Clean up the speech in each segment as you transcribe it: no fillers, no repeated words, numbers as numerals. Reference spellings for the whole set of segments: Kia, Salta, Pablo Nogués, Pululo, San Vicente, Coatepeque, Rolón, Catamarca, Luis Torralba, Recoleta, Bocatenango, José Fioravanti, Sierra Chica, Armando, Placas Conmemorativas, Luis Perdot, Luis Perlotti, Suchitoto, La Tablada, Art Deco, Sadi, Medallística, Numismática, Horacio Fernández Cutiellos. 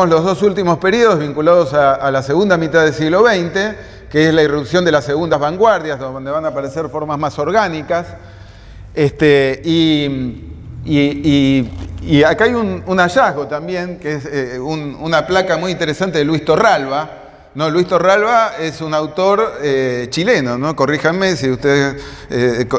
Los dos últimos periodos vinculados a la segunda mitad del siglo XX, que es la irrupción de las segundas vanguardias, donde van a aparecer formas más orgánicas. Y acá hay un hallazgo también, que es una placa muy interesante de Luis Torralba. ¿No? Luis Torralba es un autor chileno, ¿no? Corríjanme si ustedes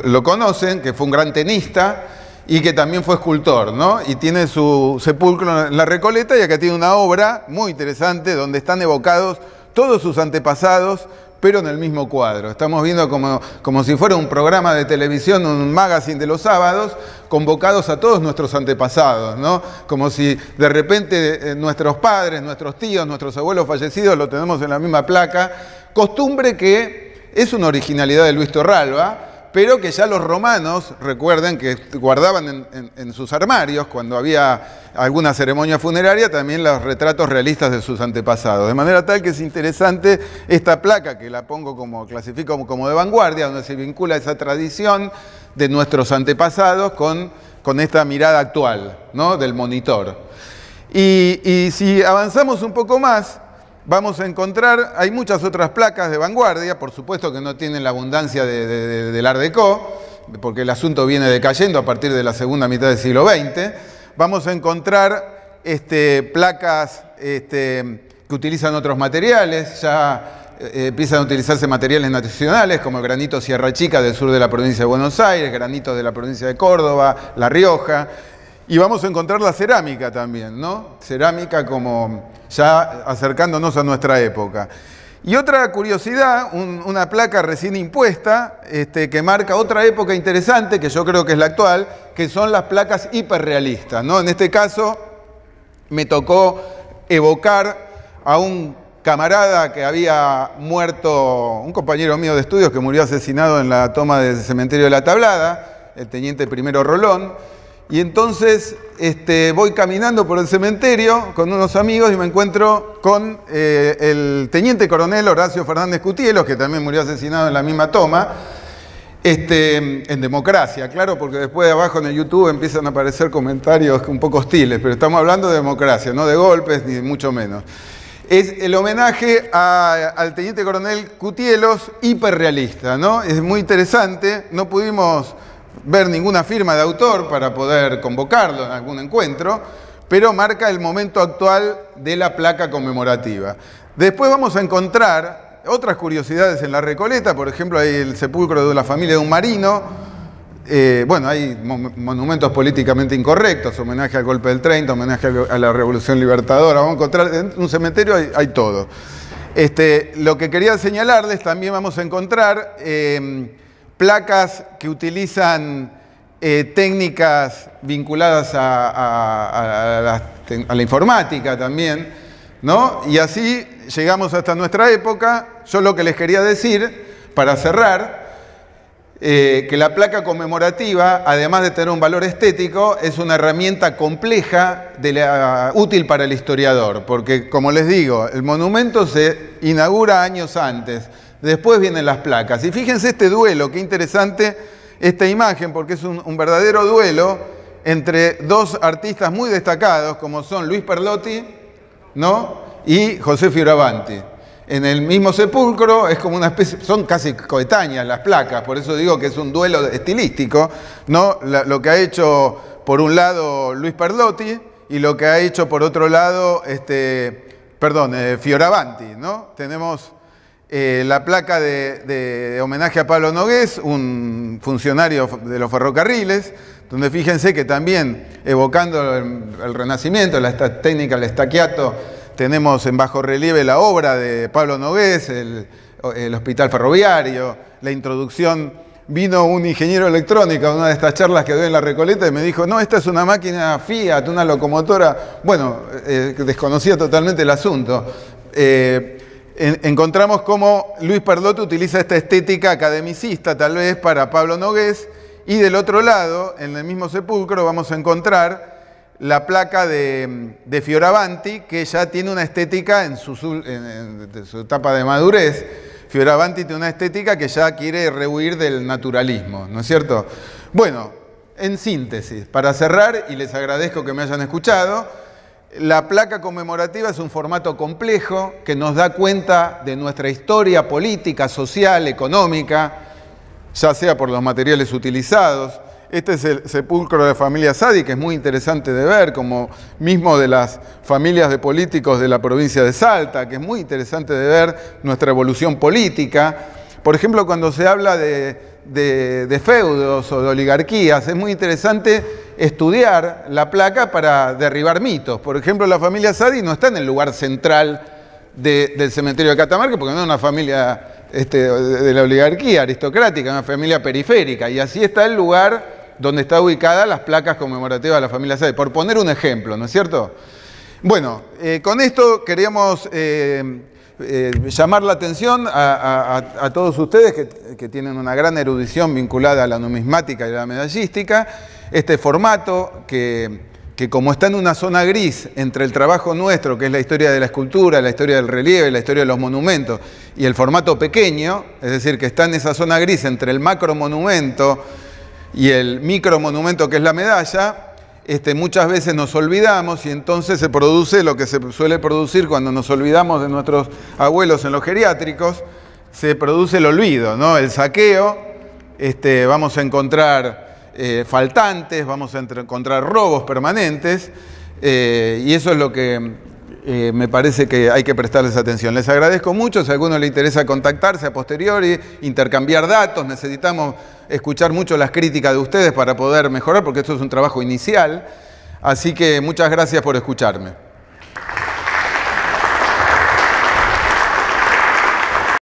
lo conocen, que fue un gran tenista y que también fue escultor, ¿no? Y tiene su sepulcro en la Recoleta, y acá tiene una obra muy interesante donde están evocados todos sus antepasados, pero en el mismo cuadro. Estamos viendo como si fuera un programa de televisión, un magazine de los sábados, convocados a todos nuestros antepasados, ¿no? Como si de repente nuestros padres, nuestros tíos, nuestros abuelos fallecidos lo tenemos en la misma placa. Costumbre que es una originalidad de Luis Torralba, pero que ya los romanos, recuerden, que guardaban en sus armarios, cuando había alguna ceremonia funeraria, también los retratos realistas de sus antepasados. De manera tal que es interesante esta placa, que la pongo clasifico como de vanguardia, donde se vincula esa tradición de nuestros antepasados con esta mirada actual, ¿no? Del monitor. Y si avanzamos un poco más, vamos a encontrar, hay muchas otras placas de vanguardia, por supuesto que no tienen la abundancia del Art Deco, porque el asunto viene decayendo a partir de la segunda mitad del siglo XX. Vamos a encontrar placas que utilizan otros materiales, ya empiezan a utilizarse materiales nacionales, como el granito Sierra Chica del sur de la provincia de Buenos Aires, granito de la provincia de Córdoba, La Rioja. Y vamos a encontrar la cerámica también, ¿no? Cerámica como ya acercándonos a nuestra época. Y otra curiosidad, una placa recién impuesta que marca otra época interesante, que yo creo que es la actual, que son las placas hiperrealistas, ¿no? En este caso me tocó evocar a un camarada que había muerto, un compañero mío de estudios que murió asesinado en la toma del cementerio de La Tablada, el teniente primero Rolón. Y entonces voy caminando por el cementerio con unos amigos y me encuentro con el teniente coronel Horacio Fernández Cutiellos, que también murió asesinado en la misma toma, en democracia, claro, porque después de abajo en el YouTube empiezan a aparecer comentarios un poco hostiles, pero estamos hablando de democracia, no de golpes ni mucho menos. Es el homenaje al teniente coronel Cutiellos, hiperrealista, ¿no? Es muy interesante, no pudimos ver ninguna firma de autor para poder convocarlo en algún encuentro, pero marca el momento actual de la placa conmemorativa. Después vamos a encontrar otras curiosidades en la Recoleta, por ejemplo, hay el sepulcro de la familia de un marino, bueno, hay monumentos políticamente incorrectos, homenaje al golpe del 30, homenaje a la Revolución Libertadora, vamos a encontrar en un cementerio hay todo. Lo que quería señalarles, también vamos a encontrar placas que utilizan técnicas vinculadas a la informática también, ¿no? Y así llegamos hasta nuestra época. Yo lo que les quería decir, para cerrar, que la placa conmemorativa, además de tener un valor estético, es una herramienta compleja, útil para el historiador, porque, como les digo, el monumento se inaugura años antes. Después vienen las placas. Y fíjense este duelo, qué interesante esta imagen, porque es un verdadero duelo entre dos artistas muy destacados, como son Luis Perlotti, ¿no? Y José Fioravanti. En el mismo sepulcro, es como una especie, son casi coetáneas las placas, por eso digo que es un duelo estilístico, ¿no? Lo que ha hecho por un lado Luis Perlotti y lo que ha hecho por otro lado, Fioravanti, ¿no? Tenemos la placa de homenaje a Pablo Nogués, un funcionario de los ferrocarriles, donde fíjense que también, evocando el Renacimiento, esta técnica, el estaquiato, tenemos en bajo relieve la obra de Pablo Nogués, el hospital ferroviario, la introducción. Vino un ingeniero electrónico a una de estas charlas que doy en la Recoleta y me dijo, no, esta es una máquina Fiat, una locomotora. Bueno, desconocía totalmente el asunto. Encontramos cómo Luis Perdot utiliza esta estética academicista, tal vez, para Pablo Nogués. Y del otro lado, en el mismo sepulcro, vamos a encontrar la placa de Fioravanti, que ya tiene una estética en su etapa de madurez. Fioravanti tiene una estética que ya quiere rehuir del naturalismo, ¿no es cierto? Bueno, en síntesis, para cerrar, y les agradezco que me hayan escuchado, La placa conmemorativa es un formato complejo que nos da cuenta de nuestra historia política, social, económica, ya sea por los materiales utilizados. Este es el sepulcro de la familia Sadi, que es muy interesante de ver, como mismo de las familias de políticos de la provincia de Salta, que es muy interesante de ver nuestra evolución política. Por ejemplo, cuando se habla de feudos o de oligarquías, es muy interesante estudiar la placa para derribar mitos. Por ejemplo, la familia Sadi no está en el lugar central del cementerio de Catamarca, porque no es una familia de la oligarquía aristocrática, es una familia periférica, y así está el lugar donde está ubicada las placas conmemorativas de la familia Sadi, por poner un ejemplo, ¿no es cierto? Bueno, con esto queríamos llamar la atención a todos ustedes que tienen una gran erudición vinculada a la numismática y a la medallística, este formato que como está en una zona gris entre el trabajo nuestro, que es la historia de la escultura, la historia del relieve, la historia de los monumentos, y el formato pequeño, es decir, que está en esa zona gris entre el macro monumento y el micro monumento que es la medalla, muchas veces nos olvidamos y entonces se produce lo que se suele producir cuando nos olvidamos de nuestros abuelos en los geriátricos, se produce el olvido, ¿no? El saqueo, vamos a encontrar faltantes, vamos a encontrar robos permanentes y eso es lo que me parece que hay que prestarles atención. Les agradezco mucho, si a alguno le interesa contactarse a posteriori, intercambiar datos, necesitamos escuchar mucho las críticas de ustedes para poder mejorar, porque esto es un trabajo inicial. Así que muchas gracias por escucharme.